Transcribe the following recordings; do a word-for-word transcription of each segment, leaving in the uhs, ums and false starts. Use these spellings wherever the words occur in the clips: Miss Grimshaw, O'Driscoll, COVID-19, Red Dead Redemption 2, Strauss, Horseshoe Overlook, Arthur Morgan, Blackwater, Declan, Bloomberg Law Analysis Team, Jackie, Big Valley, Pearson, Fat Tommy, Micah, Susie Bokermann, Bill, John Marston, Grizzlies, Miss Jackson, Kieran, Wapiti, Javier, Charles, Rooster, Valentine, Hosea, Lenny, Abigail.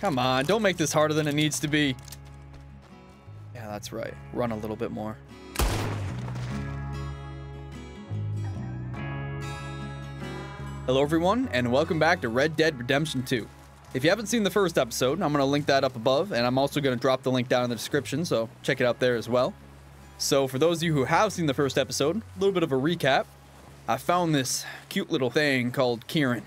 Come on, don't make this harder than it needs to be. Yeah, that's right. Run a little bit more. Hello everyone, and welcome back to Red Dead Redemption two. If you haven't seen the first episode, I'm going to link that up above, and I'm also going to drop the link down in the description, so check it out there as well. So for those of you who have seen the first episode, a little bit of a recap. I found this cute little thing called Kieran.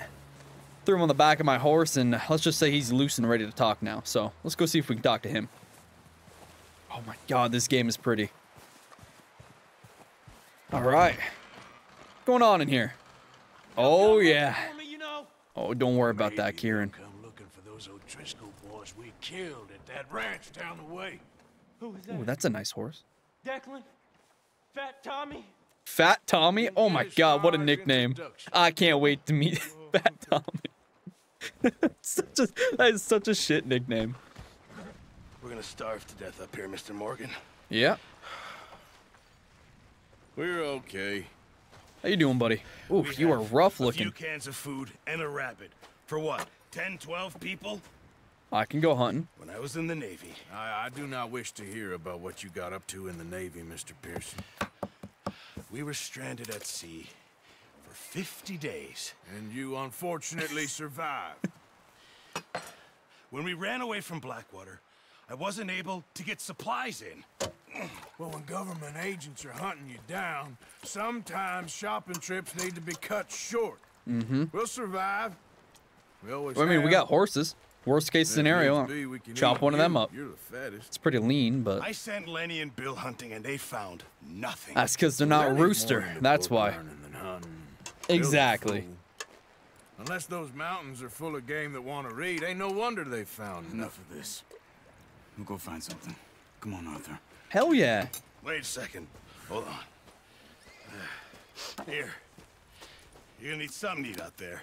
Threw him on the back of my horse, and let's just say he's loose and ready to talk now, so let's go see if we can talk to him. Oh my god, this game is pretty. Alright. What's going on in here? Oh yeah. Oh, don't worry about that, Kieran. Come looking for those old Driscoll boys we killed at that ranch down the way. Who is that? Oh, that's a nice horse. Declan, Fat Tommy. Fat Tommy? Oh my god, what a nickname! I can't wait to meet Fat Tommy. such a, that is such a shit nickname. We're gonna starve to death up here, Mister Morgan. Yeah. We're okay. How you doing, buddy? Ooh, you are rough looking. A few cans of food and a rabbit. For what? ten, twelve people? I can go hunting. When I was in the Navy. I, I do not wish to hear about what you got up to in the Navy, Mister Pearson. We were stranded at sea for fifty days. And you unfortunately survived. When we ran away from Blackwater, I wasn't able to get supplies in. Well, when government agents are hunting you down, sometimes shopping trips need to be cut short. Mm-hmm. We'll survive. We always well, I mean, have. We got horses. Worst case scenario, be, chop one of them up. You're the fattest. It's pretty lean, but... I sent Lenny and Bill hunting, and they found nothing. That's because they're not Lenny Rooster. That's why. Exactly. Unless those mountains are full of game that want to read, ain't no wonder they found enough of this. We'll go find something. Come on, Arthur. Hell yeah. Wait a second. Hold on. Here. You're gonna need something to eat out there.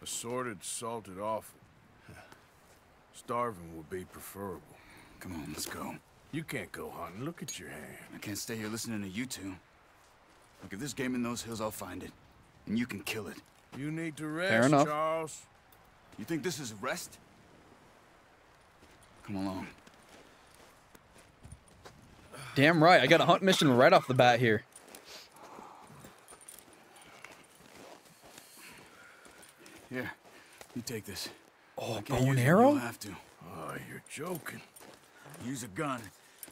Assorted, salted offal. Starving would be preferable. Come on, let's go. You can't go hunting. Look at your hand. I can't stay here listening to you two. Look, if there's game in those hills, I'll find it. And you can kill it. You need to rest, Fair enough. Charles. You think this is rest? Come along. Damn right, I got a hunt mission right off the bat here. Here, you take this. Oh, bow and arrow? Have to. Oh, you're joking. Use a gun,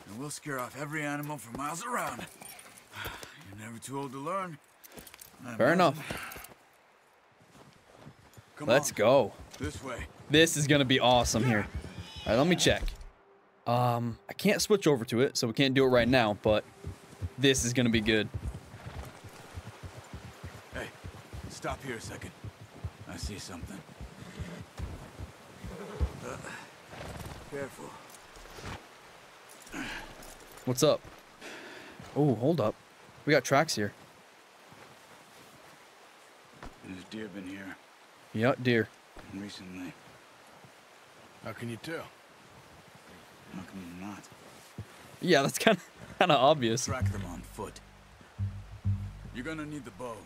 and we'll scare off every animal for miles around. You're never too old to learn. Fair enough. Let's go. This way. This is gonna be awesome here. All right, let me check. Um, I can't switch over to it, so we can't do it right now, but this is gonna be good. Hey, stop here a second. I see something. Uh, careful. What's up? Oh, hold up. We got tracks here. There's deer been here. Yeah, deer. And recently. How can you tell? How can you not? Yeah, that's kind of kind of obvious. Track them on foot. You're gonna need the bow.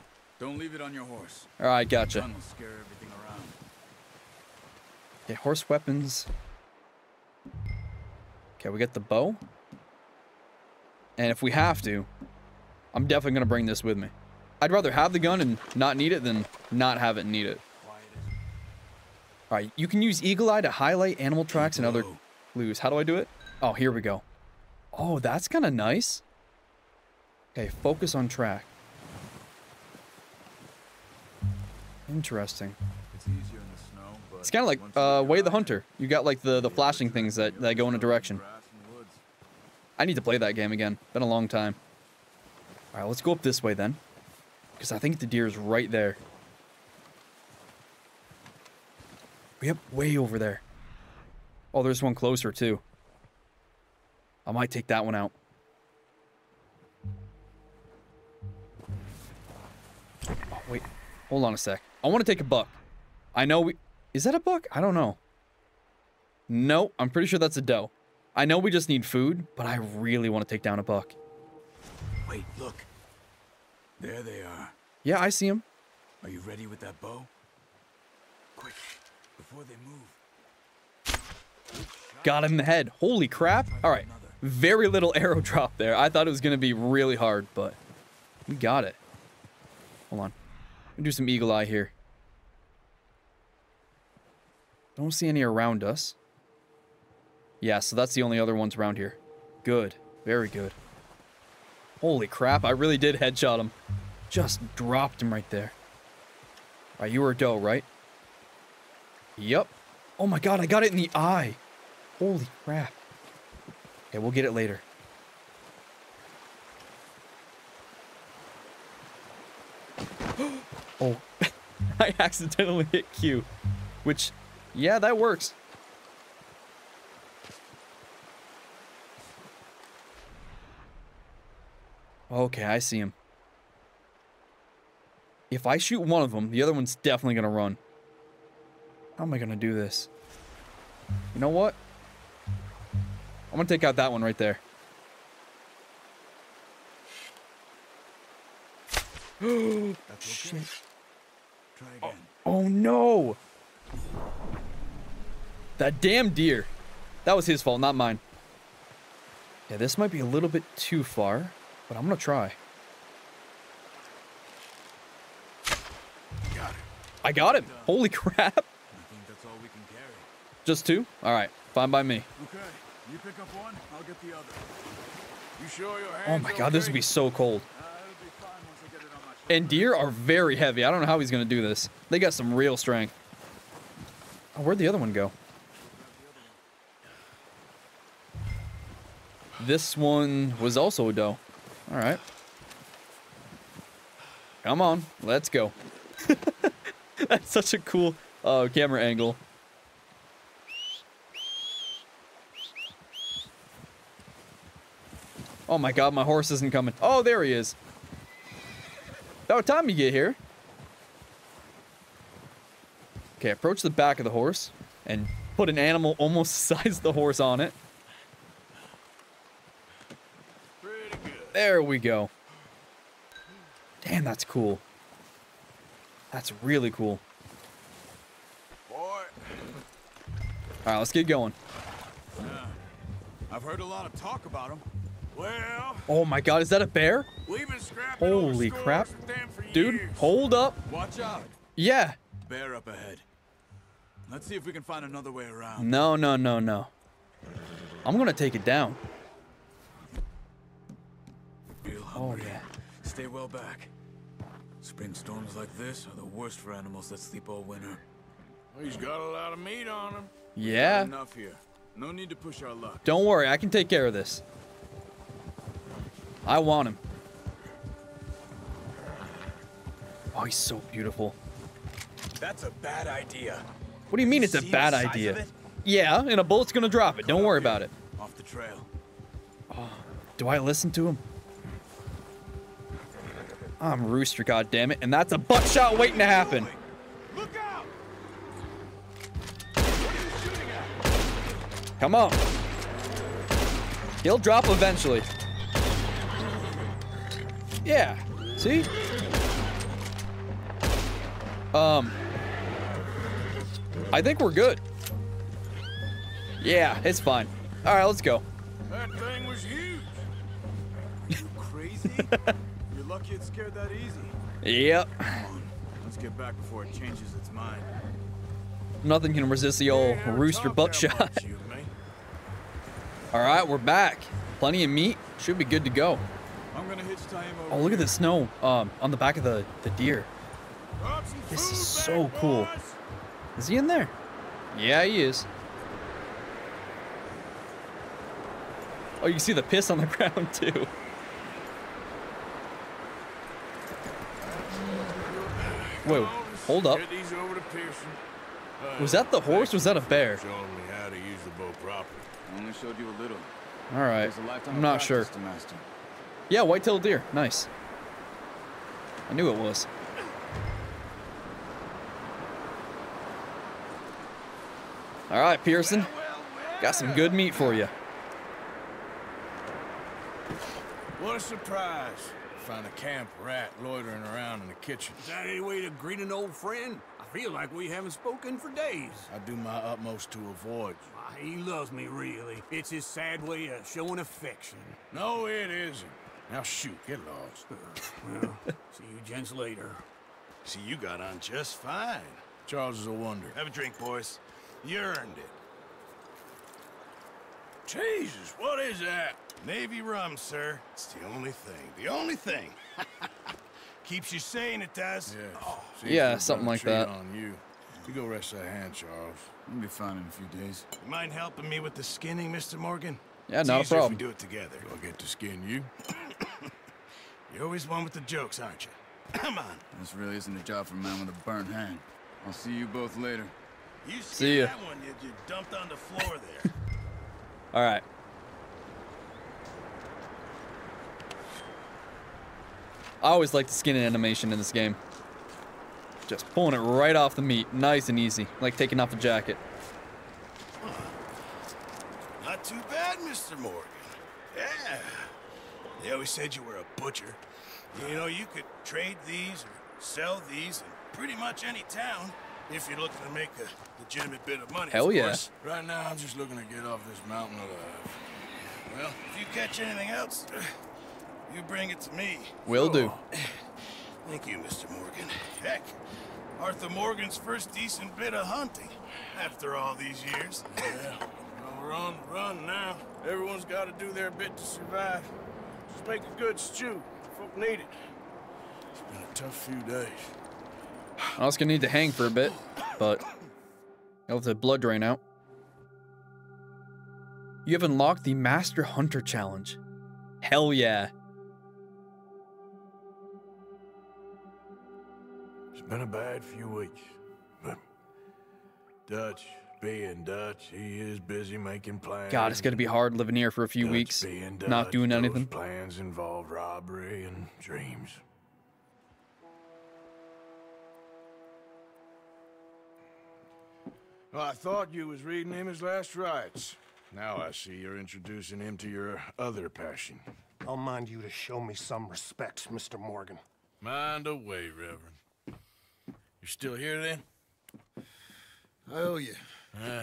Don't leave it on your horse. All right, gotcha. The gun will scare everything around. Okay, horse weapons. Okay, we get the bow. And if we have to, I'm definitely gonna bring this with me. I'd rather have the gun and not need it than not have it and need it. All right, you can use Eagle Eye to highlight animal tracks and other clues. How do I do it? Oh, here we go. Oh, that's kind of nice. Okay, focus on track. Interesting. It's easier in the snow, but it's kind of like uh, Way the Hunter. You got like the, the flashing things that, that go in a direction. I need to play that game again. Been a long time. All right, let's go up this way then. Because I think the deer is right there. Yep, way over there. Oh, there's one closer, too. I might take that one out. Oh, wait. Hold on a sec. I want to take a buck. I know we... Is that a buck? I don't know. No, I'm pretty sure that's a doe. I know we just need food, but I really want to take down a buck. Wait, look. There they are. Yeah, I see him. Are you ready with that bow? Quick. Before they move. Got him in the head. Holy crap. All right. Very little arrow drop there. I thought it was going to be really hard, but we got it. Hold on. I'm going to do some eagle eye here. Don't see any around us. Yeah, so that's the only other ones around here. Good. Very good. Holy crap. I really did headshot him. Just dropped him right there. All right, you were a doe, right? Yep. Oh my god, I got it in the eye. Holy crap. Okay, we'll get it later. Oh, I accidentally hit Q, which, yeah, that works. Okay, I see him. If I shoot one of them, the other one's definitely going to run. How am I going to do this? You know what? I'm going to take out that one right there. Oh, shit. Try again. Oh, oh, no. That damn deer. That was his fault, not mine. Yeah, this might be a little bit too far, but I'm going to try. Got it. I got him. Holy crap. Just two? All right, fine by me. Okay, you pick up one, I'll get the other. You sure your hands? Oh my god, okay? This would be so cold. Uh, it'll be fine once I get it on my shoulder. And deer are very heavy. I don't know how he's gonna do this. They got some real strength. Oh, where'd the other one go? This one was also a doe. All right. Come on, let's go. That's such a cool uh, camera angle. Oh my god, my horse isn't coming. Oh, there he is. About time you get here. Okay, approach the back of the horse and put an animal almost the size of the horse on it. Pretty good. There we go. Damn, that's cool. That's really cool. Boy. All right, let's get going. Yeah. I've heard a lot of talk about him. Well, oh my god, is that a bear? We've been scrapping. Holy crap. Dude, years. Hold up. Watch out. Yeah. Bear up ahead. Let's see if we can find another way around. No, no, no, no. I'm going to take it down. Feel hungry. Oh, yeah. Stay well back. Spring storms like this are the worst for animals that sleep all winter. Well, he's got a lot of meat on him. Yeah. Enough here. No need to push our luck. Don't worry, I can take care of this. I want him. Oh, he's so beautiful. That's a bad idea. What do you mean it's a bad idea? Yeah, and a bullet's gonna drop it. Don't worry about it. Off the trail. Oh, do I listen to him? I'm Rooster, goddammit, and that's a butt shot waiting to happen. Look out! Come on. He'll drop eventually. Yeah, see? Um, I think we're good. Yeah, it's fine. All right, let's go. That thing was huge. You crazy? You're lucky it scared that easy. Yep. Come on, let's get back before it changes its mind. Nothing can resist the old yeah, Rooster butt shot. You, all right, we're back. Plenty of meat. Should be good to go. I'm gonna hitch tie him over. Oh, look at the snow um, on the back of the, the deer. This is so cool. Is he in there? Yeah, he is. Oh, you can see the piss on the ground, too. Wait, hold up. Was that the horse? Was that a bear? All right, I'm not sure. Yeah, white-tailed deer. Nice. I knew it was. All right, Pearson. Got some good meat for you. What a surprise. Find a camp rat loitering around in the kitchen. Is that any way to greet an old friend? I feel like we haven't spoken for days. I do my utmost to avoid you. Ah, he loves me, really. It's his sad way of showing affection. No, it isn't. Now shoot, get lost. Uh, well, see you gents later. See, you got on just fine. Charles is a wonder. Have a drink, boys. You earned it. Jesus, what is that? Navy rum, sir. It's the only thing. The only thing. Keeps you sane, it does. Yeah, oh. yeah something like that. On you. you go rest that hand, Charles. You'll be fine in a few days. You mind helping me with the skinning, Mister Morgan? Yeah, it's not a problem. If we do it together. I'll get to skin you. You're always one with the jokes, aren't you? Come on. This really isn't a job for a man with a burnt hand. I'll see you both later. You see that one you, you dumped on the floor there. All right. I always like the skin animation in this game. Just pulling it right off the meat, nice and easy, like taking off a jacket. Not too bad, Mister Morgan. Yeah. They always said you were a butcher. You know, you could trade these or sell these in pretty much any town if you're looking to make a legitimate bit of money. Hell yeah. Right now, I'm just looking to get off this mountain alive. Well, if you catch anything else, you bring it to me. Will do. Thank you, Mister Morgan. Heck, Arthur Morgan's first decent bit of hunting after all these years. Yeah. Well, we're on the run now. Everyone's got to do their bit to survive. Just make a good stew. Folk need it. It's been a tough few days. I was going to need to hang for a bit, but I'll let the blood drain out. You have unlocked the Master Hunter Challenge. Hell yeah. It's been a bad few weeks, but Dutch, being Dutch, he is busy making plans. God, it's gonna be hard living here for a few Dutch weeks, Dutch, not doing anything. Plans involve robbery and dreams. Well, I thought you was reading him his last rites. Now I see you're introducing him to your other passion. I'll mind you to show me some respect, Mister Morgan. Mind away, Reverend. You're still here, then? I owe you. Yeah.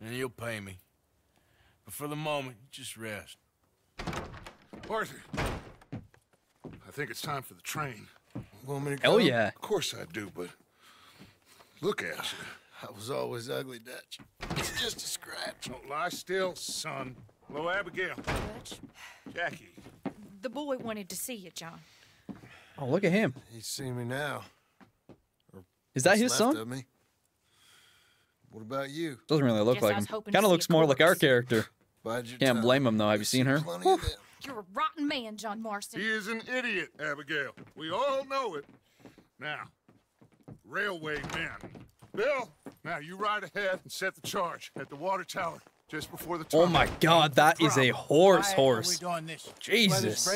And you'll pay me. But for the moment, just rest. Arthur! I think it's time for the train. Want me to go? Oh, yeah. Of course I do, but look at you. I was always ugly, Dutch. It's just a scratch. Don't lie still, son. Hello, Abigail. Dutch? Jackie. The boy wanted to see you, John. Oh, look at him. He's seen me now. Is that his son? What about you? Doesn't really look like him. Kind of looks more like our character. Can't blame him, though. Have you seen her? You're a rotten man, John Marston. He is an idiot, Abigail. We all know it. Now, railway men. Bill, now you ride ahead and set the charge at the water tower just before the tower. Oh, my God. That is a horse horse. Jesus.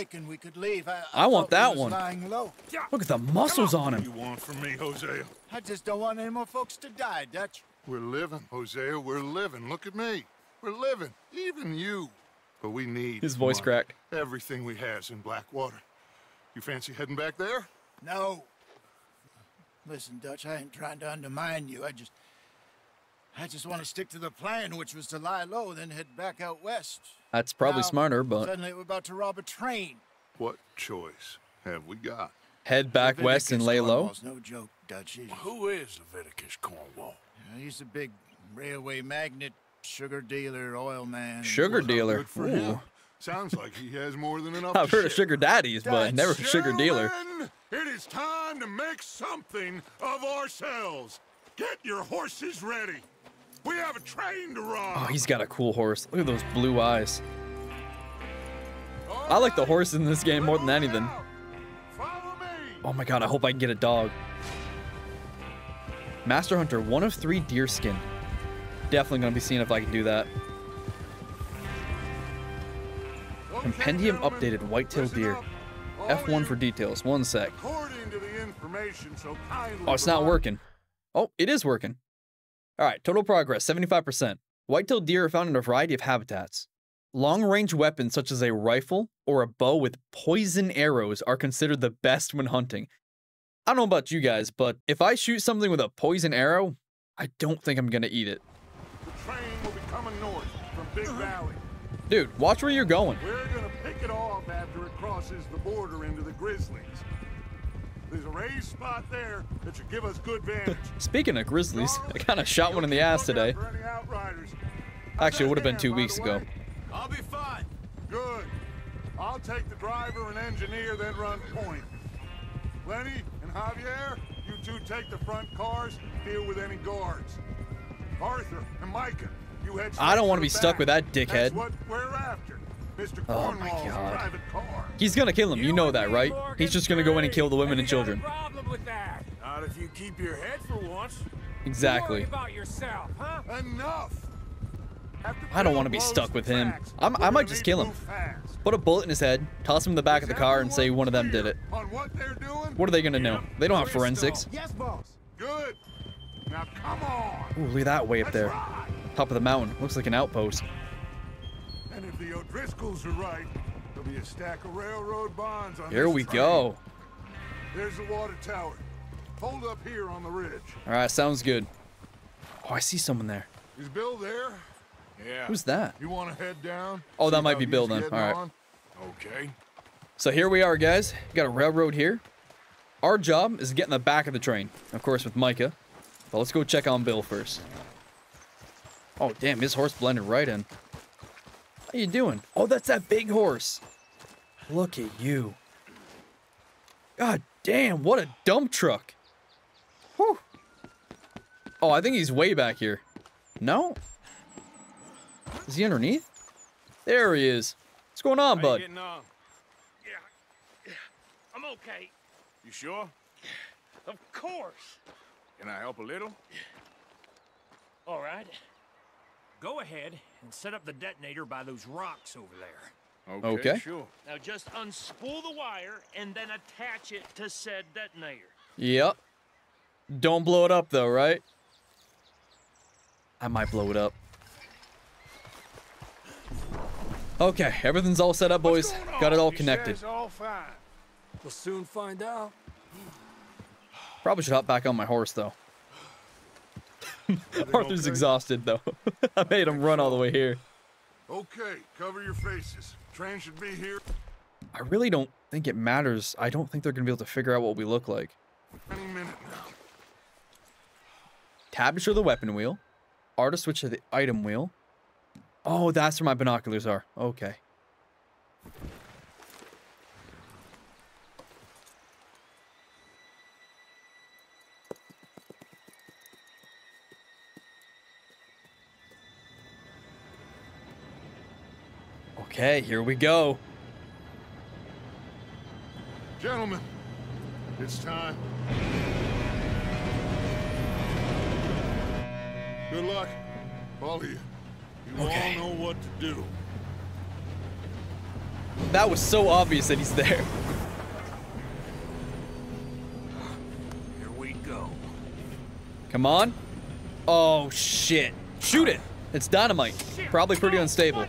I want that one. Look at the muscles on him. What do you want from me, Hosea? I just don't want any more folks to die, Dutch. We're living, Hosea. We're living. Look at me. We're living. Even you. But we need his voice cracked. Everything we has in Blackwater. You fancy heading back there? No. Listen, Dutch, I ain't trying to undermine you. I just... I just want to stick to the plan, which was to lie low, then head back out west. That's probably now, smarter, but... Suddenly we're about to rob a train. What choice have we got? Head back Leviticus west and lay low? Cornwall's no joke, Dutch. Who is Leviticus Cornwall? Yeah, he's a big railway magnate, sugar dealer, oil man. Sugar dealer? Ooh. Sounds like he has more than enough. I've heard of sugar daddies, but Dutch, never sugar dealer. It is time to make something of ourselves. Get your horses ready. We have a train to rob. Oh, he's got a cool horse. Look at those blue eyes. All I like the horse in this game more than anything. Oh my God, I hope I can get a dog. Master Hunter, one of three deer skin. Definitely gonna be seeing if I can do that. Compendium updated white-tailed deer. F one for details. One sec. Oh, it's not working. Oh, it is working. All right, total progress, seventy-five percent. White-tailed deer are found in a variety of habitats. Long-range weapons such as a rifle or a bow with poison arrows are considered the best when hunting. I don't know about you guys, but if I shoot something with a poison arrow, I don't think I'm gonna eat it. The train will be coming north from Big Valley. Dude, watch where you're going. We're gonna pick it off after it crosses the border into the Grizzlies. There's a raised spot there that should give us good vantage. Speaking of Grizzlies, I kind of shot one in the ass today. Actually, it would have been two weeks ago. I'll be fine. Good. I'll take the driver and engineer, then run point. Lenny and Javier, you two take the front cars, deal with any guards. Arthur and Micah, you head straight. I don't want to be stuck with that dickhead. That's what we're after. Mister Oh my God. Car. He's gonna kill him, you, you know that, right? Morgan He's just gonna go in and kill the women and children. With that. Not if you keep your head for once. Exactly. About yourself, huh? Enough. I don't want to be stuck with him. I'm, I might just kill him. Put a bullet in his head, toss him in the back of the car, and say one of them did it. On what they're doing? What are they gonna know? They don't have forensics. Yes, boss. Good. Now come on. Ooh, look at that way up there. Top of the mountain. Looks like an outpost. And if the O'Driscolls are right, there'll be a stack of railroad bonds on Here we train. go. There's the water tower. Hold up here on the ridge. All right, sounds good. Oh, I see someone there. Is Bill there? Yeah. Who's that? You want to head down? Oh, that might be Bill then. All right. On? Okay. So here we are, guys. We got a railroad here. Our job is to get in the back of the train, of course, with Micah. But let's go check on Bill first. Oh, damn, his horse blended right in. How you doing? Oh, that's that big horse. Look at you. God damn, what a dump truck. Whew. Oh, I think he's way back here. No? Is he underneath? There he is. What's going on, How bud? You on? Yeah. yeah, I'm okay. You sure? Of course. Can I help a little? All right. Go ahead and set up the detonator by those rocks over there. Okay, okay. Sure. Now just unspool the wire and then attach it to said detonator. Yep. Don't blow it up though, right? I might blow it up. Okay, everything's all set up, boys. Got it all connected. It's all fine. We'll soon find out. Probably should hop back on my horse though. Arthur's okay? exhausted though. I made him run all the way here. Okay, cover your faces. Train should be here. I really don't think it matters. I don't think they're gonna be able to figure out what we look like. Any minute now. Tab to show the weapon wheel. R to switch to the item wheel. Oh, that's where my binoculars are. Okay. Okay, here we go. Gentlemen, it's time. Good luck, all of you. You okay. all know what to do. That was so obvious that he's there. Here we go. Come on. Oh, shit. Shoot it. It's dynamite. Probably pretty unstable.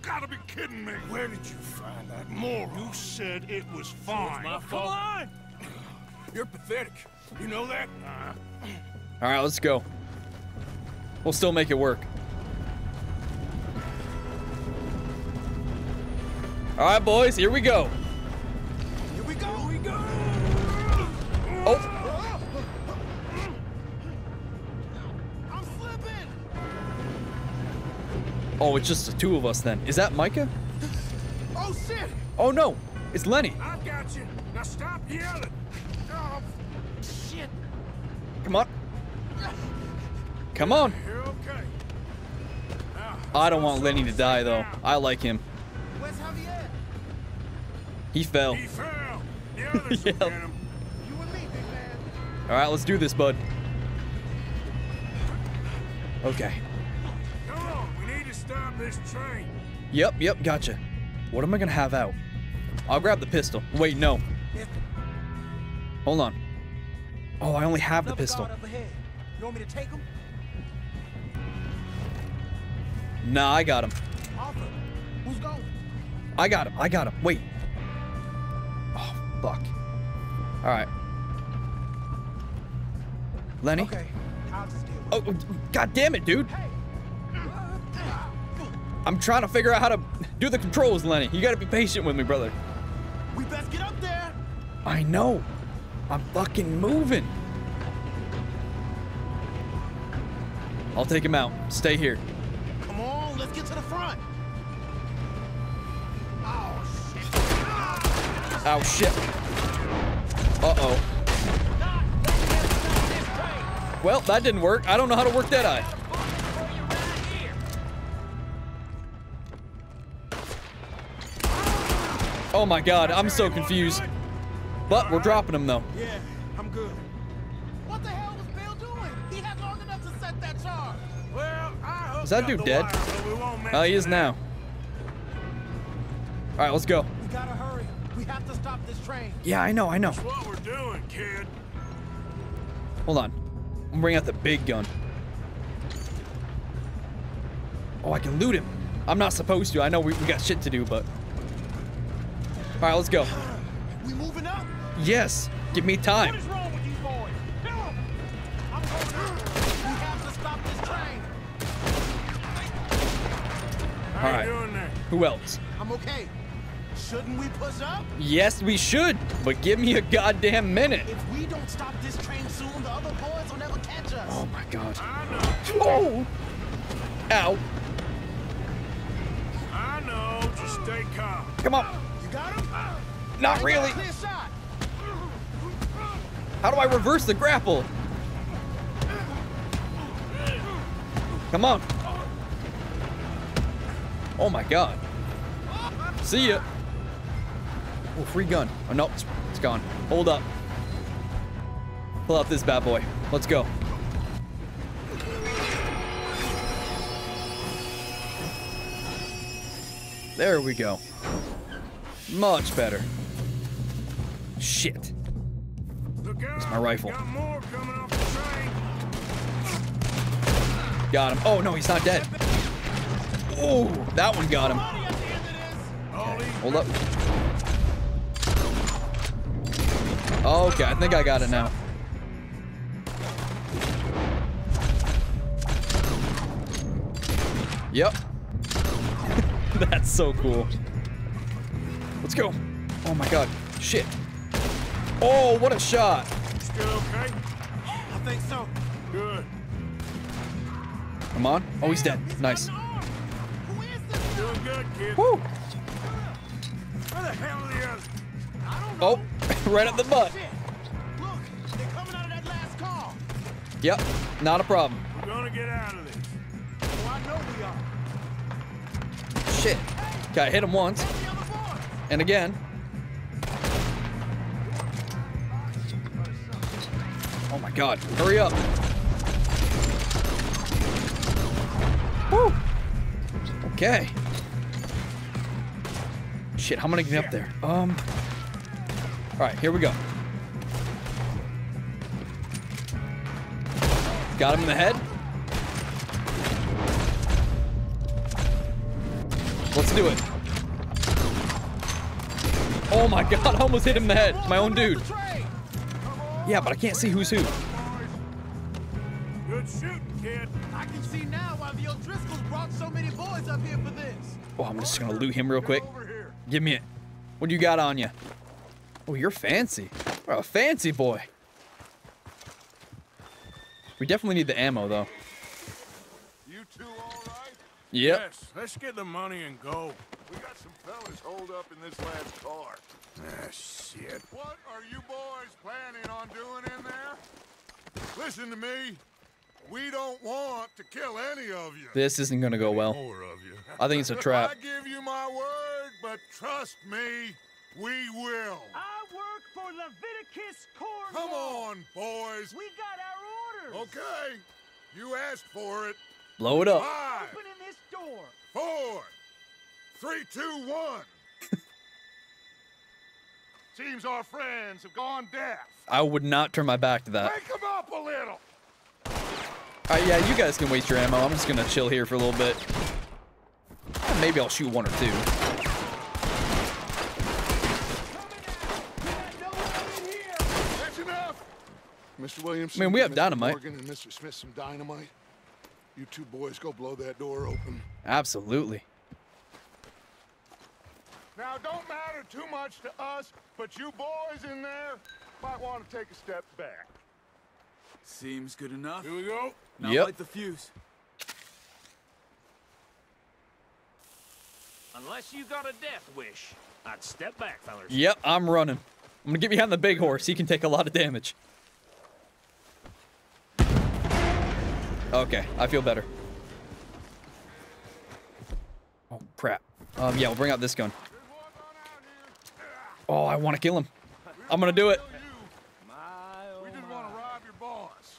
Gotta be kidding me. Where did you find that moron? You said it was fine. So it's my fault. Come on! You're pathetic. You know that? Uh. All right, let's go. We'll still make it work. All right, boys, here we go. Here we go. Here we go. Oh. I'm slipping. Oh, it's just the two of us then. Is that Micah? Oh shit! Oh no, it's Lenny. I got you. Now stop yelling. Oh shit! Come on. Come on. You're okay. Now, I don't want Lenny to die though. Now. I like him. Where's Javier? He fell. He fell. The others will get him. You and me, big man. All right, let's do this, bud. Okay. Stop this train. Yep, yep, gotcha. What am I gonna have out? I'll grab the pistol. Wait, no. Hold on. Oh, I only have the pistol. You want me to take him? Nah, I got him. Arthur, who's going? I got him. I got him. Wait. Oh, fuck. All right. Lenny? Okay. I'll just deal with it. Oh, god damn it, dude. Hey. I'm trying to figure out how to do the controls, Lenny. You gotta be patient with me, brother. We best get up there. I know. I'm fucking moving. I'll take him out. Stay here. Come on, let's get to the front. Oh, shit. Oh, shit. Uh-oh. Well, that didn't work. I don't know how to work that eye. Oh, my God. I'm so confused. But we're dropping him, though. Yeah, I'm good. What the hell was Bill doing? He had long enough to set that charge. Well, I hope. Is that dude dead? Oh, he is now. All right, let's go. We gotta hurry. We have to stop this train. Yeah, I know, I know. That's what we're doing, kid. Hold on. I'm gonna bring out the big gun. Oh, I can loot him. I'm not supposed to. I know we, we got shit to do, but. All right, let's go. We moving up? Yes. Give me time. What is wrong with you boys? Kill him. I'm going to. We have to stop this train. How are you doing there? Who else? I'm okay. Shouldn't we push up? Yes, we should. But give me a goddamn minute. If we don't stop this train soon, the other boys will never catch us. Oh my god. I know. Oh. Ow. I know. Just stay calm. Come on. You got him? Not really. How do I reverse the grapple? Come on. Oh my god. See ya. Oh, free gun. Oh no, it's, it's gone. Hold up. Pull out this bad boy. Let's go. There we go. Much better. Shit. It's my rifle. Got, more coming off the train. Got him. Oh, no, he's not dead. Oh, that one got him. Okay, hold up. Okay, I think I got it now. Yep. That's so cool. Let's go. Oh, my God. Shit. Oh, what a shot. Still okay? I think so. Good. Come on. Oh, he's dead. Nice. Who is this? Doing good, kid. Woo. Where the hell are the others? I don't know. Oh, right up the butt. Look, they're coming out of that last call. Yep. Not a problem. We're gonna get out of this. Oh, I know we are. Shit. Okay, I hit him once. And again. Oh my god, hurry up. Woo! Okay. Shit, how am I gonna get up there? Um. Alright, here we go. Got him in the head. Let's do it. Oh my god, I almost hit him in the head. My own dude. Yeah, but I can't see who's who. Good shooting, kid. I can see now why the O'Driscolls brought so many boys up here for this. Oh, I'm just gonna loot him real quick. Give me it. What do you got on you? Oh, you're fancy. You're a fancy boy. We definitely need the ammo, though. You two all right? Yep. Yes, let's get the money and go. We got some fellas holed up in this last car. Ah, shit. What are you boys planning on doing in there? Listen to me. We don't want to kill any of you. This isn't going to go well. More of you. I think it's a trap. I give you my word, but trust me, we will. I work for Leviticus Cornwall. Come on, boys. We got our orders. Okay. You asked for it. Blow it up. Five, opening this door. Four. Three, two, one. Seems our friends have gone deaf. I would not turn my back to that. Wake them up a little. All right, yeah, you guys can waste your ammo. I'm just gonna chill here for a little bit. Maybe I'll shoot one or two. Mister Williamson, I mean, we have Mister dynamite. Morgan and Mister Smith some dynamite. You two boys go blow that door open. Absolutely. Now, don't matter too much to us, but you boys in there might want to take a step back. Seems good enough. Here we go. Now yep. light the fuse. Unless you got a death wish, I'd step back, fellas. Yep, I'm running. I'm gonna get behind the big horse. He can take a lot of damage. Okay, I feel better. Oh, crap. Um, yeah, we'll bring out this gun. Oh, I want to kill him. I'm gonna do it. We didn't want to rob your boss.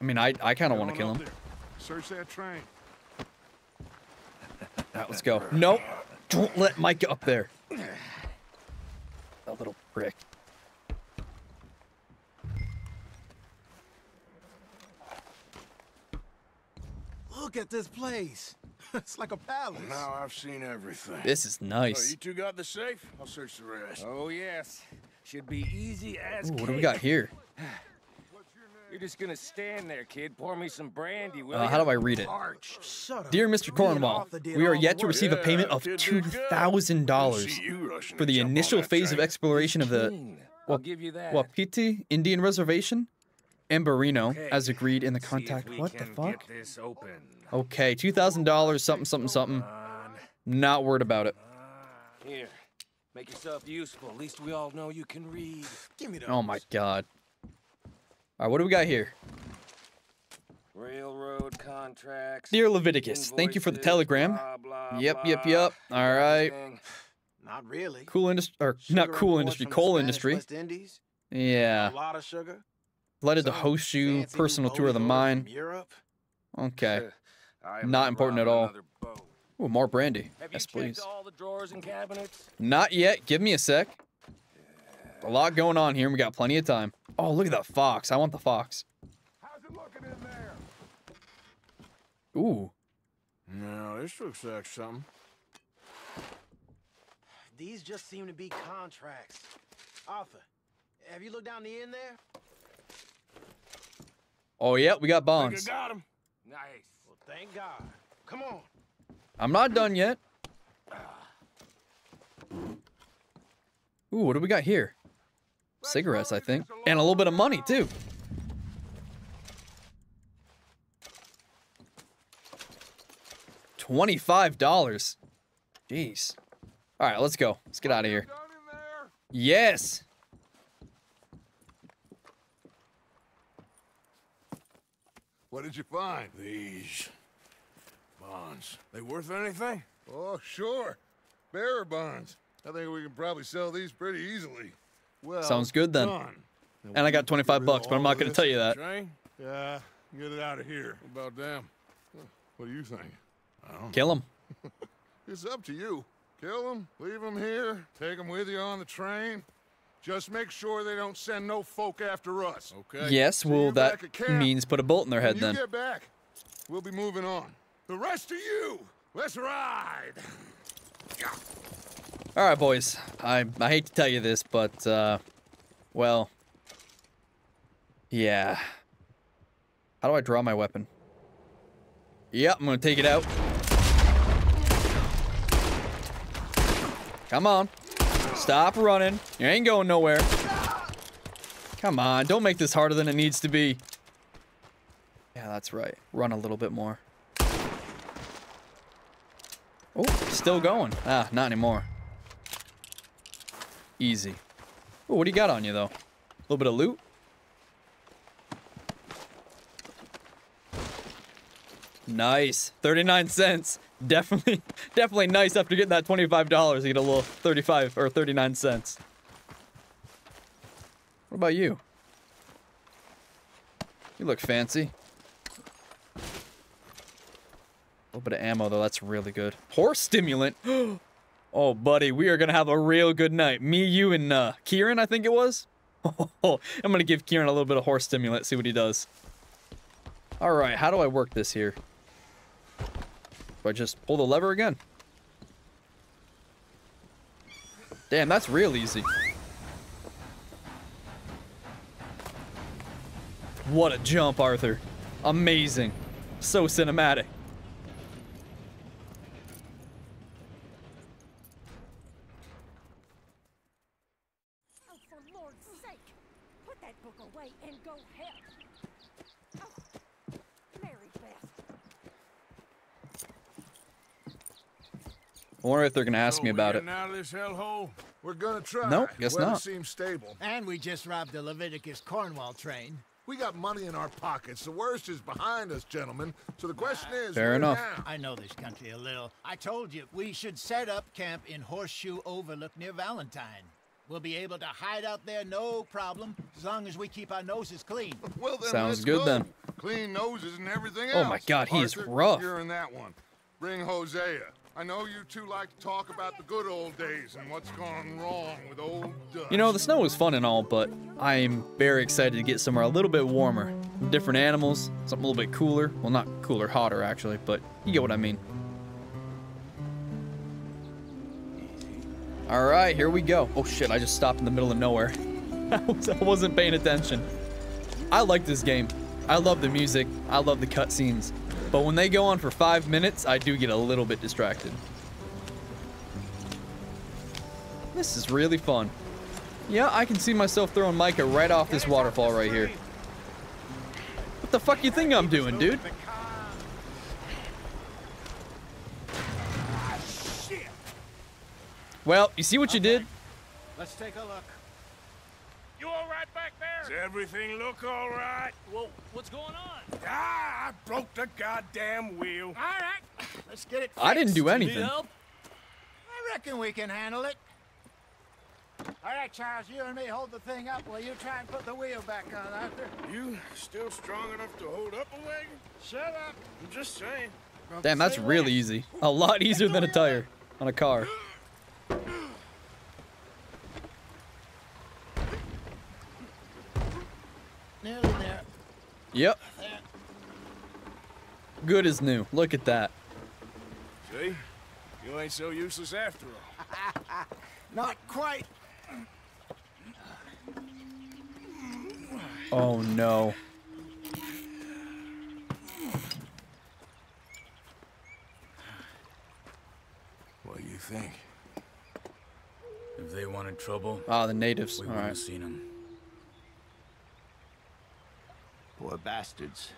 I mean, I, I kind of want to kill him. Search that train. Right, let's go. Nope. Don't let Micah up there. That little prick. Look at this place. It's like a palace. Well, now I've seen everything. This is nice. Oh, you two got the safe? I'll search the rest. Oh, yes. Should be easy as Ooh, what do we got here? You're just gonna stand there, kid. Pour me some brandy, will uh, you? How do I read it? Dear Mister Cornwall, we are yet to receive yeah, a payment of two thousand dollars for the initial phase train. of exploration of the Wapiti Indian Reservation and Barino, okay. as agreed in the contract. What the fuck? Okay, two thousand dollars, something, something, something. Not worried about it. Here, make yourself useful. At least we all know you can read. Give me those. Oh my God. All right, what do we got here? Railroad contracts. Dear Leviticus, invoices, thank you for the telegram. Blah, blah, yep, blah, yep, yep. All right. Not really. Cool industry, or sugar not cool industry, coal industry. Yeah. A lot of sugar. Delighted to host you. Personal tour of the mine. Okay. Uh, not important at all. Ooh, more brandy. Have yes, you please. All the drawers and cabinets? Not yet. Give me a sec. A lot going on here, and we got plenty of time. Oh, look at that fox. I want the fox. How's it looking in there? Ooh. No, this looks like something. These just seem to be contracts. Arthur, have you looked down the end there? Oh, yeah, we got bonds. I got him. Nice. Well, thank God. Come on. I'm not done yet. Ooh, what do we got here? Cigarettes, I think. And a little bit of money, too. twenty-five dollars. Jeez. All right, let's go. Let's get out of here. Yes. What did you find? These bonds. They worth anything? Oh, sure. Bearer bonds. I think we can probably sell these pretty easily. Well, sounds good then. And I got twenty-five bucks, but I'm not going to tell you that. Yeah, get it out of here. About damn. What do you think? I don't know. Kill him. It's up to you. Kill him, leave him here, take him with you on the train. Just make sure they don't send no folk after us. Okay. Yes, well, that means put a bolt in their head then. When you get back, we'll be moving on. The rest of you, let's ride. Yeah. All right, boys, I, I hate to tell you this, but, uh, well, yeah. How do I draw my weapon? Yep, I'm going to take it out. Come on. Stop running. You ain't going nowhere. Come on, don't make this harder than it needs to be. Yeah, that's right. Run a little bit more. Oh, still going. Ah, not anymore. Easy. Ooh, what do you got on you, though? A little bit of loot? Nice. thirty-nine cents. Definitely definitely nice after getting that twenty-five dollars. You get a little thirty-five or thirty-nine cents. What about you? You look fancy. A little bit of ammo, though. That's really good. Horse stimulant? Oh, buddy, we are going to have a real good night. Me, you, and uh, Kieran, I think it was. I'm going to give Kieran a little bit of horse stimulant, see what he does. All right, how do I work this here? Do I just pull the lever again? Damn, that's real easy. What a jump, Arthur. Amazing. So cinematic. Oh, for Lord's sake, put that book away and go help. Oh, Mary Beth. I wonder if they're gonna ask so me about it. Out of this hellhole? We're gonna try. Nope, guess not. Seems stable. And we just robbed the Leviticus Cornwall train. We got money in our pockets. The worst is behind us, gentlemen. So the question is, fair enough. Now? I know this country a little. I told you, we should set up camp in Horseshoe Overlook near Valentine. We'll be able to hide out there no problem, as long as we keep our noses clean. Well, then, sounds good go. Then. Clean noses and everything else. Oh my God, he is rough. You're in that one. Bring Hosea. I know you two like to talk about the good old days and what's gone wrong with old Dutch. You know, the snow was fun and all, but I'm very excited to get somewhere a little bit warmer. Different animals, something a little bit cooler. Well, not cooler, hotter, actually, but you get what I mean. All right, here we go. Oh, shit, I just stopped in the middle of nowhere. I wasn't paying attention. I like this game. I love the music. I love the cutscenes. But when they go on for five minutes, I do get a little bit distracted. This is really fun. Yeah, I can see myself throwing Micah right off this waterfall right here. What the fuck you think I'm doing, dude? Well, you see what you did? Let's take a look. You all right back there? Does everything look all right? Well, what's going on? Ah, I broke the goddamn wheel. All right, let's get it fixed. I didn't do anything. Need help? I reckon we can handle it. All right, Charles, you and me hold the thing up while you try and put the wheel back on, Arthur. You still strong enough to hold up a wagon? Shut up. I'm just saying. Damn, that's really easy. A lot easier than a tire on a car. Nearly there. Yep. Good as new. Look at that. See? You ain't so useless after all. Not quite. Oh, no. What do you think? If they wanted trouble... Ah, the natives. We all right. Seen them. Poor bastards.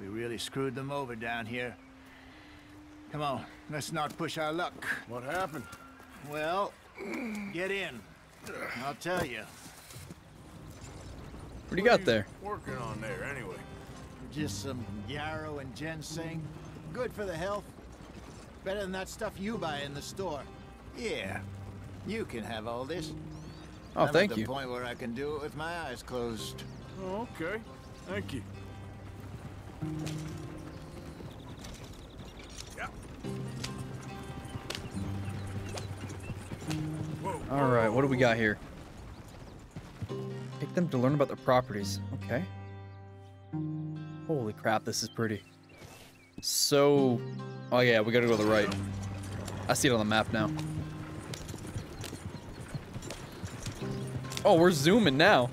We really screwed them over down here. Come on, let's not push our luck. What happened? Well, get in. I'll tell you. What do you got there? Working on there anyway. Just some yarrow and ginseng. Good for the health. Better than that stuff you buy in the store. Yeah. You can have all this. Oh, I'm thank you. I'm at the point where I can do it with my eyes closed. Oh, okay. Thank you. Yeah. All right, what do we got here? Take them to learn about their properties. Okay. Holy crap, this is pretty. So, oh yeah, we gotta go to the right. I see it on the map now. Oh, we're zooming now.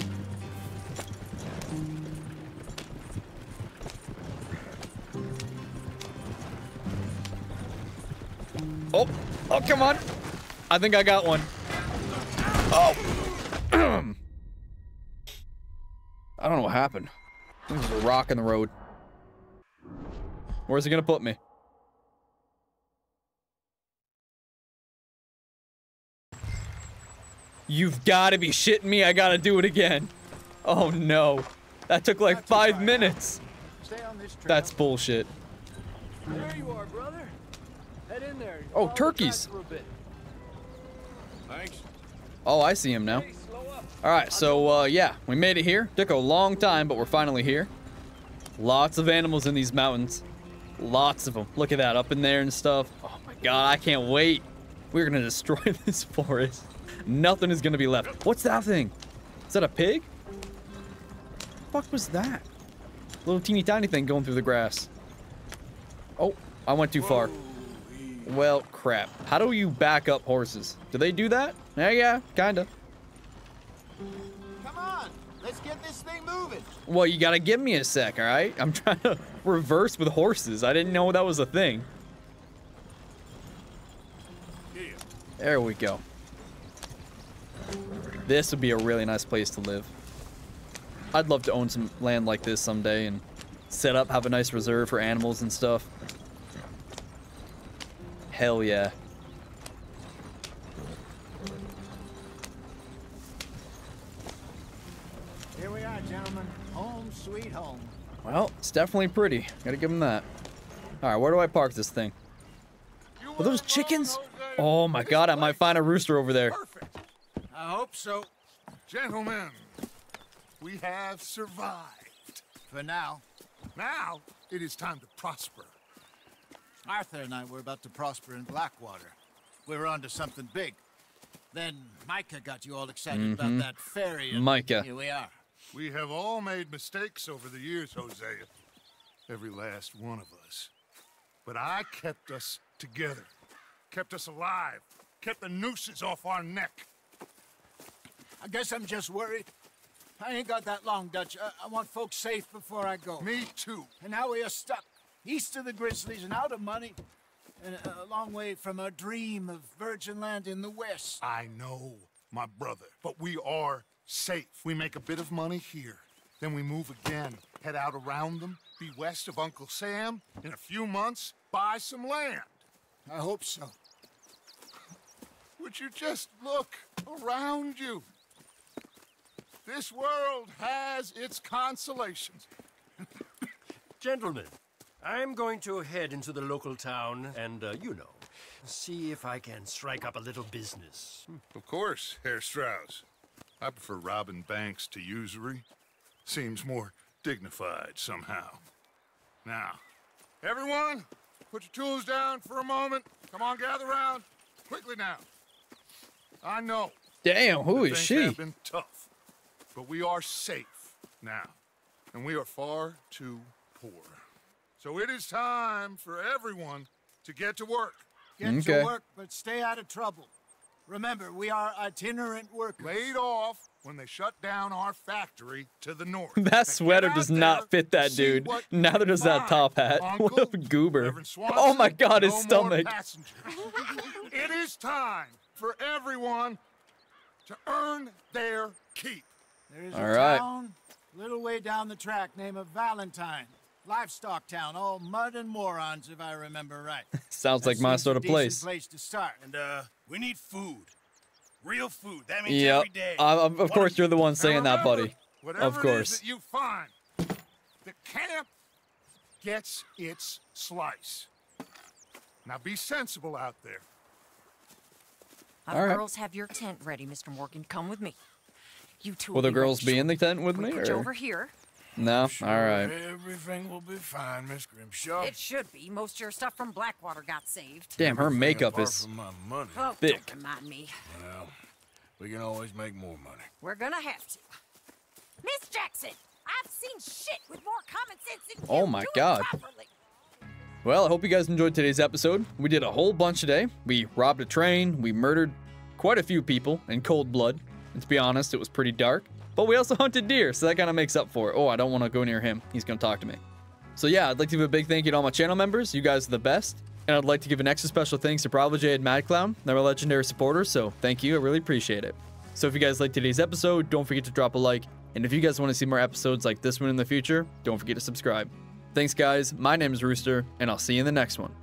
Oh, oh, come on. I think I got one. Oh. I don't know what happened. There's a rock in the road. Where's it gonna put me? You've gotta be shitting me. I gotta do it again. Oh no. That took like five minutes. Stay on this trail. That's bullshit. There you are, brother. Head in there. Oh, turkeys. Thanks. Oh, I see him now. All right, so uh, yeah, we made it here. Took a long time, but we're finally here. Lots of animals in these mountains. Lots of them. Look at that, up in there and stuff. Oh my God, I can't wait. We're gonna destroy this forest. Nothing is gonna be left. What's that thing? Is that a pig? What the fuck was that? Little teeny tiny thing going through the grass. Oh, I went too far. Well, crap. How do you back up horses? Do they do that? Yeah, yeah, kinda. Come on, let's Let's get this thing moving. Well, you gotta give me a sec, all right? I'm trying to reverse with horses. I didn't know that was a thing. Yeah. There we go. This would be a really nice place to live. I'd love to own some land like this someday and set up, have a nice reserve for animals and stuff. Hell yeah. Here we are, gentlemen. Home sweet home. Well, it's definitely pretty. Gotta give them that. All right, where do I park this thing? Are those chickens? Oh my God, I might find a rooster over there. Perfect. I hope so. Gentlemen, we have survived. For now. Now, it is time to prosper. Arthur and I were about to prosper in Blackwater. We were onto something big. Then Micah got you all excited mm-hmm. about that ferry. And Micah. Here we are. We have all made mistakes over the years, Hosea. Every last one of us. But I kept us together. Kept us alive. Kept the nooses off our neck. I guess I'm just worried. I ain't got that long, Dutch. I, I want folks safe before I go. Me too. And now we are stuck. East of the Grizzlies and out of money, and a long way from our dream of virgin land in the West. I know, my brother, but we are safe. We make a bit of money here, then we move again, head out around them, be west of Uncle Sam, in a few months, buy some land. I hope so. Would you just look around you? This world has its consolations. Gentlemen. I'm going to head into the local town and, uh, you know, see if I can strike up a little business. Of course, Herr Strauss. I prefer robbing banks to usury. Seems more dignified somehow. Now, everyone, put your tools down for a moment. Come on, gather round. Quickly now. I know. Damn, who is she? It's been tough, but we are safe now, and we are far too poor. So it is time for everyone to get to work. Get okay. to work, but stay out of trouble. Remember, we are itinerant workers. Laid off when they shut down our factory to the north. That sweater does not fit that dude. Neither does that top hat. Uncle, what a goober. Swanson, oh my God, his no stomach. It is time for everyone to earn their keep. There is All a right. town a little way down the track named Valentine. Livestock town, all mud and morons, if I remember right. Sounds that like my sort of place. place to start. And uh, we need food, real food. That means yep. every day. Uh, of what course, you're the one saying remember, that, buddy. Of course. It is that you find, the camp gets its slice. Now be sensible out there. All right. The girls have your tent ready, Mister Morgan. Come with me. You two. Will the girls be in the tent with we me? Put or? You over here. No? Sure, all right. Everything will be fine, Miss Grimshaw. It should be. Most of your stuff from Blackwater got saved. Damn, her makeup is my money. Oh, thick. Don't remind me. Well, we can always make more money. We're gonna have to. Miss Jackson, I've seen shit with more common sense than you. Oh my God. Properly. Well, I hope you guys enjoyed today's episode. We did a whole bunch today. We robbed a train. We murdered quite a few people in cold blood. And to be honest, it was pretty dark. But we also hunted deer, so that kind of makes up for it. Oh, I don't want to go near him. He's going to talk to me. So yeah, I'd like to give a big thank you to all my channel members. You guys are the best. And I'd like to give an extra special thanks to Probably J and Mad Clown. They're my legendary supporters, so thank you. I really appreciate it. So if you guys liked today's episode, don't forget to drop a like. And if you guys want to see more episodes like this one in the future, don't forget to subscribe. Thanks, guys. My name is Rooster, and I'll see you in the next one.